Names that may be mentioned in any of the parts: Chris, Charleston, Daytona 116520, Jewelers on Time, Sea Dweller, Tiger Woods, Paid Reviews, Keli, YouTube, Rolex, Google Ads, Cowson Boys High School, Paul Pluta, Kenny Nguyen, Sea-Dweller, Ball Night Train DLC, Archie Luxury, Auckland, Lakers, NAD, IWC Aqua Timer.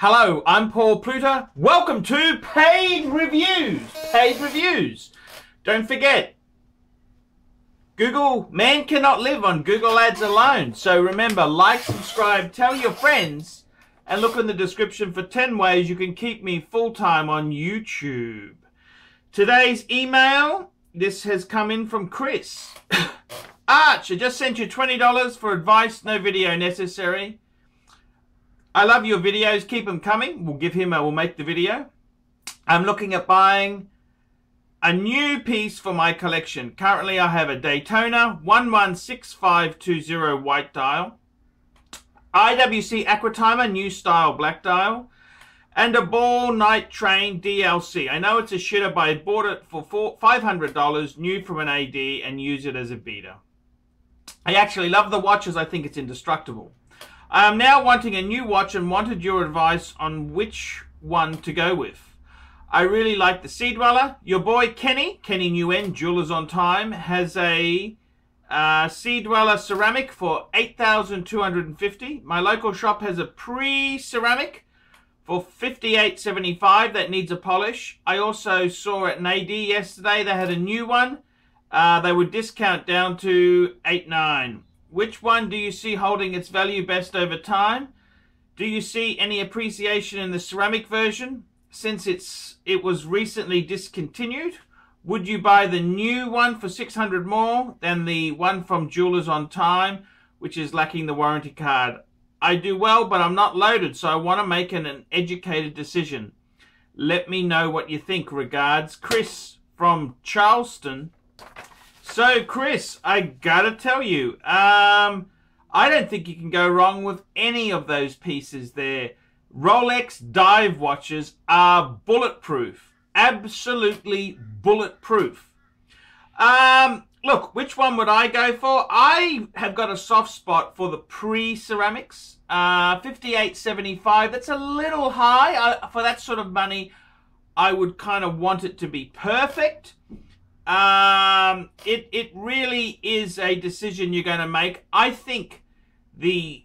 Hello, I'm Paul Pluta. Welcome to Paid Reviews. Paid Reviews. Don't forget, man cannot live on Google Ads alone. So remember, like, subscribe, tell your friends, and look in the description for 10 ways you can keep me full-time on YouTube. Today's email, this has come in from Chris. Arch, I just sent you $20 for advice, no video necessary. I love your videos, keep them coming. We'll make the video. I'm looking at buying a new piece for my collection. Currently, I have a Daytona 116520 white dial, IWC Aqua Timer new style black dial, and a Ball Night Train DLC. I know it's a shitter, but I bought it for $500 new from an AD and use it as a beater. I actually love the watch as I think it's indestructible. I am now wanting a new watch and wanted your advice on which one to go with. I really like the Sea Dweller. Your boy Kenny Nguyen, Jewelers on Time, has a Sea Dweller ceramic for $8,250. My local shop has a pre-ceramic for $58.75 that needs a polish. I also saw at NAD yesterday they had a new one. They would discount down to $8.9. Which one do you see holding its value best over time? Do you see any appreciation in the ceramic version since it was recently discontinued? Would you buy the new one for $600 more than the one from Jewelers on Time, which is lacking the warranty card? I do well, but I'm not loaded, so I want to make an educated decision. Let me know what you think. Regards, Chris from Charleston. So, Chris, I gotta tell you, I don't think you can go wrong with any of those pieces there. Rolex dive watches are bulletproof. Absolutely bulletproof. Look, which one would I go for? I have got a soft spot for the pre-ceramics. $58.75, that's a little high. For that sort of money, I would kind of want it to be perfect. It really is a decision you're going to make. I think the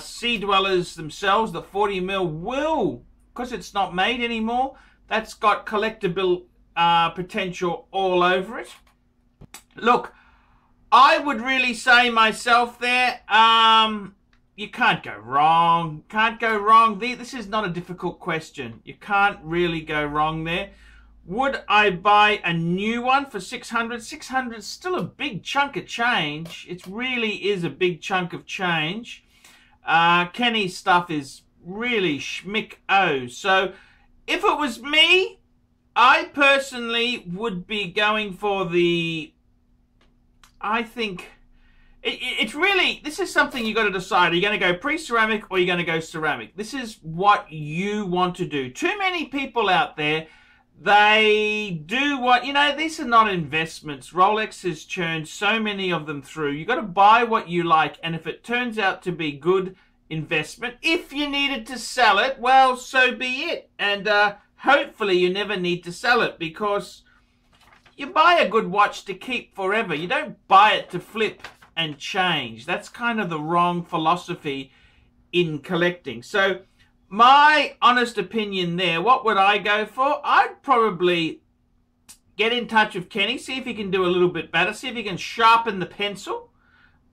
Sea Dwellers themselves, the 40mm, will, because it's not made anymore, that's got collectible potential all over it. Look, I would really say myself there, you can't go wrong. Can't go wrong. This is not a difficult question. You can't really go wrong there. Would I buy a new one for $600? $600 is still a big chunk of change. It really is a big chunk of change. Kenny's stuff is really schmick-o. So if it was me, I personally would be going for the... I think... It's really... This is something you've got to decide. Are you going to go pre-ceramic or are you going to go ceramic? This is what you want to do. Too many people out there... They do what, you know, these are not investments. Rolex has churned so many of them through. You've got to buy what you like. And if it turns out to be good investment, if you needed to sell it, well, so be it. And hopefully you never need to sell it because you buy a good watch to keep forever. You don't buy it to flip and change. That's kind of the wrong philosophy in collecting. So... my honest opinion there, what would I go for? I'd probably get in touch with Kenny, see if he can do a little bit better, see if he can sharpen the pencil.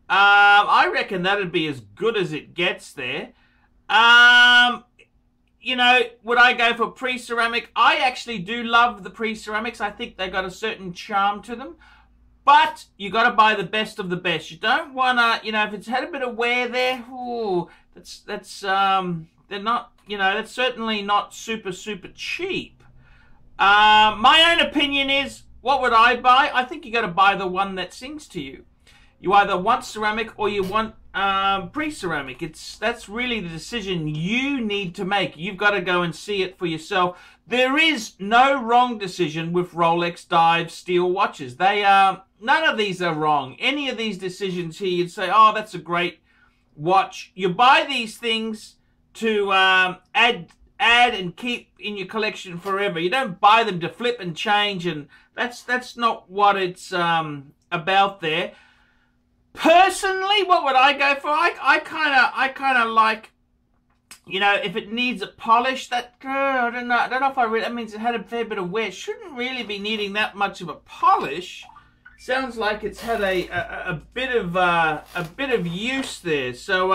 I reckon that'd be as good as it gets there. You know, would I go for pre-ceramic? I actually do love the pre-ceramics. I think they've got a certain charm to them. But you got to buy the best of the best. You don't want to, you know, if it's had a bit of wear there, ooh, they're not, you know, that's certainly not super, super cheap. My own opinion is, what would I buy? I think you got to buy the one that sings to you. You either want ceramic or you want pre-ceramic. That's really the decision you need to make. You've got to go and see it for yourself. There is no wrong decision with Rolex dive steel watches. They are, none of these are wrong. Any of these decisions here, you'd say, oh, that's a great watch. You buy these things to add and keep in your collection forever. You don't buy them to flip and change, and that's not what it's about there. Personally, what would I go for? I kind of like You know, if it needs a polish, that, I don't know if I really, that means it had a fair bit of wear. Shouldn't really be needing that much of a polish. Sounds like it's had a bit of use there. So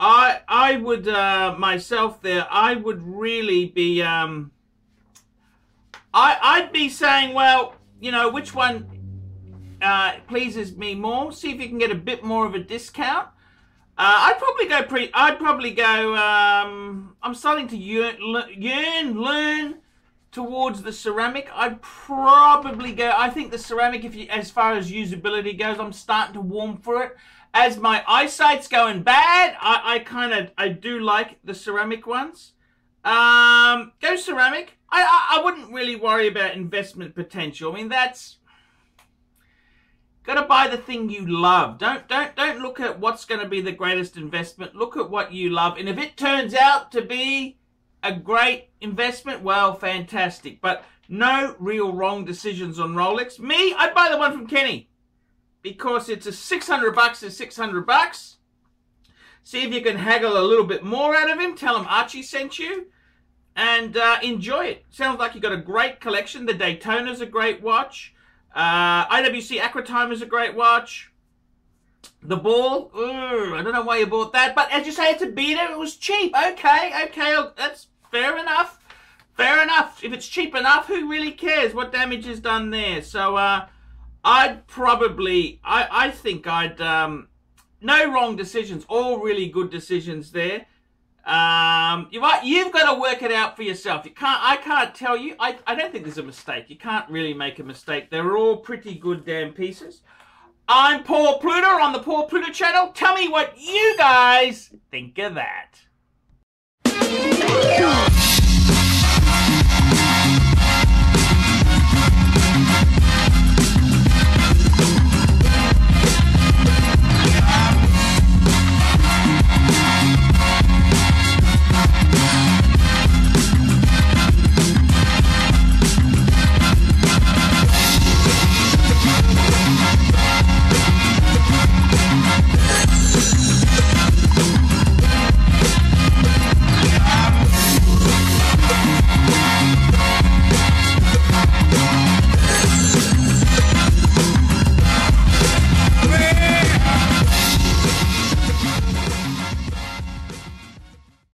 I would myself there, I would really be I'd be saying, well, you know, which one pleases me more? See if you can get a bit more of a discount. I'm starting to learn towards the ceramic. I'd probably go, I think the ceramic, if you, as far as usability goes, I'm starting to warm for it. As my eyesight's going bad, I do like the ceramic ones. Go ceramic. I wouldn't really worry about investment potential. I mean, that's, gotta buy the thing you love. Don't look at what's gonna be the greatest investment. Look at what you love. And if it turns out to be a great investment, well, fantastic. But no real wrong decisions on Rolex. Me, I'd buy the one from Kenny because it's a $600 is $600. See if you can haggle a little bit more out of him. Tell him Archie sent you and enjoy it. Sounds like you got a great collection. The Daytona's a great watch. IWC Aqua Timer is a great watch. The Ball, I don't know why you bought that, but as you say, it's a beater, it was cheap. Okay, that's fair enough. Fair enough. If it's cheap enough, who really cares what damage is done there? So I'd probably, I think I'd, no wrong decisions, all really good decisions there. You've got to work it out for yourself. I can't tell you. I don't think there's a mistake. You can't really make a mistake. They're all pretty good damn pieces. I'm Paul Pluta on the Paul Pluta channel. Tell me what you guys think of that.